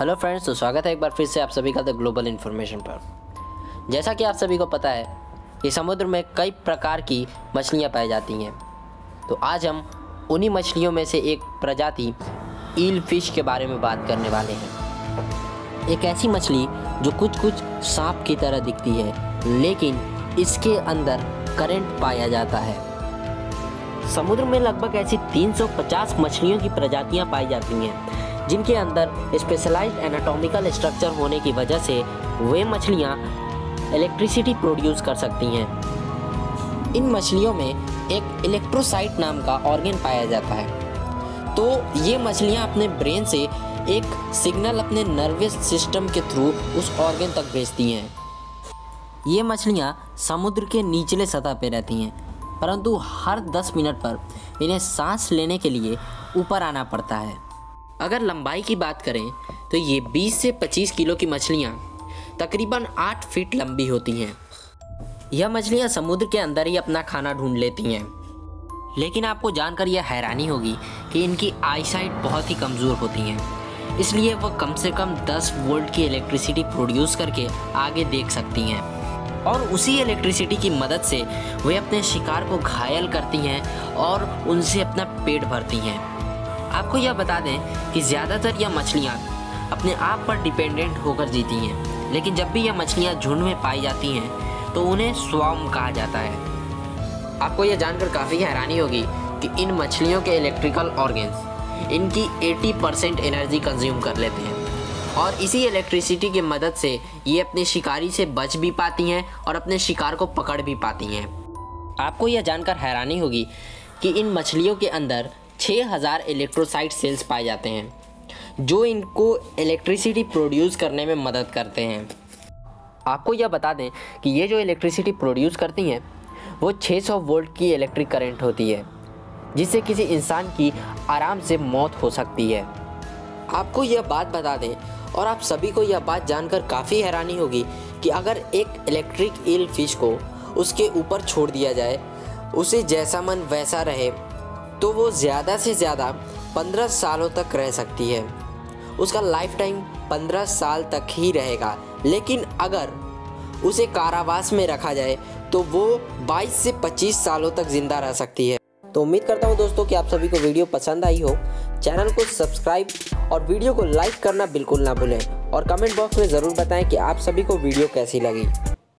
Hello friends, तो स्वागत है एक बार फिर से आप सभी का द ग्लोबल इन्फॉर्मेशन पर। जैसा कि आप सभी को पता है कि समुद्र में कई प्रकार की मछलियां पाई जाती हैं, तो आज हम उन्हीं मछलियों में से एक प्रजाति ईल फिश के बारे में बात करने वाले हैं। एक ऐसी मछली जो कुछ सांप की तरह दिखती है, लेकिन इसके अंदर करंट पाया जाता है। समुद्र में लगभग ऐसी 350 मछलियों की प्रजातियां पाई जाती हैं, जिनके अंदर स्पेशलाइज्ड एनाटॉमिकल स्ट्रक्चर होने की वजह से वे मछलियां इलेक्ट्रिसिटी प्रोड्यूस कर सकती हैं। इन मछलियों में एक इलेक्ट्रोसाइट नाम का ऑर्गन पाया जाता है, तो ये मछलियां अपने ब्रेन से एक सिग्नल अपने नर्वस सिस्टम के थ्रू उस ऑर्गन तक भेजती हैं। ये मछलियाँ समुद्र के निचले सतह पर रहती हैं, परंतु हर 10 मिनट पर इन्हें सांस लेने के लिए ऊपर आना पड़ता है। अगर लंबाई की बात करें तो ये 20 से 25 किलो की मछलियाँ तकरीबन 8 फीट लंबी होती हैं। यह मछलियाँ समुद्र के अंदर ही अपना खाना ढूंढ लेती हैं, लेकिन आपको जानकर यह हैरानी होगी कि इनकी आईसाइट बहुत ही कमज़ोर होती हैं, इसलिए वह कम से कम 10 वोल्ट की इलेक्ट्रिसिटी प्रोड्यूस करके आगे देख सकती हैं और उसी इलेक्ट्रिसिटी की मदद से वे अपने शिकार को घायल करती हैं और उनसे अपना पेट भरती हैं। आपको यह बता दें कि ज़्यादातर यह मछलियाँ अपने आप पर डिपेंडेंट होकर जीती हैं, लेकिन जब भी यह मछलियाँ झुंड में पाई जाती हैं तो उन्हें स्वार्म कहा जाता है। आपको यह जानकर काफ़ी हैरानी होगी कि इन मछलियों के इलेक्ट्रिकल ऑर्गन्स इनकी 80% एनर्जी कंज्यूम कर लेते हैं और इसी इलेक्ट्रिसिटी की मदद से ये अपने शिकारी से बच भी पाती हैं और अपने शिकार को पकड़ भी पाती हैं। आपको यह जानकर हैरानी होगी कि इन मछलियों के अंदर 6000 इलेक्ट्रोसाइट सेल्स पाए जाते हैं, जो इनको इलेक्ट्रिसिटी प्रोड्यूस करने में मदद करते हैं। आपको यह बता दें कि ये जो इलेक्ट्रिसिटी प्रोड्यूस करती हैं वो 600 वोल्ट की इलेक्ट्रिक करेंट होती है, जिससे किसी इंसान की आराम से मौत हो सकती है। आपको यह बात बता दें और आप सभी को यह बात जानकर काफ़ी हैरानी होगी कि अगर एक इलेक्ट्रिक ईल फिश को उसके ऊपर छोड़ दिया जाए, उसे जैसा मन वैसा रहे, तो वो ज़्यादा से ज़्यादा 15 सालों तक रह सकती है। उसका लाइफ टाइम 15 साल तक ही रहेगा, लेकिन अगर उसे कारावास में रखा जाए तो वो 22 से 25 सालों तक ज़िंदा रह सकती है। तो उम्मीद करता हूँ दोस्तों कि आप सभी को वीडियो पसंद आई हो। चैनल को सब्सक्राइब और वीडियो को लाइक करना बिल्कुल ना भूलें और कमेंट बॉक्स में ज़रूर बताएं कि आप सभी को वीडियो कैसी लगी।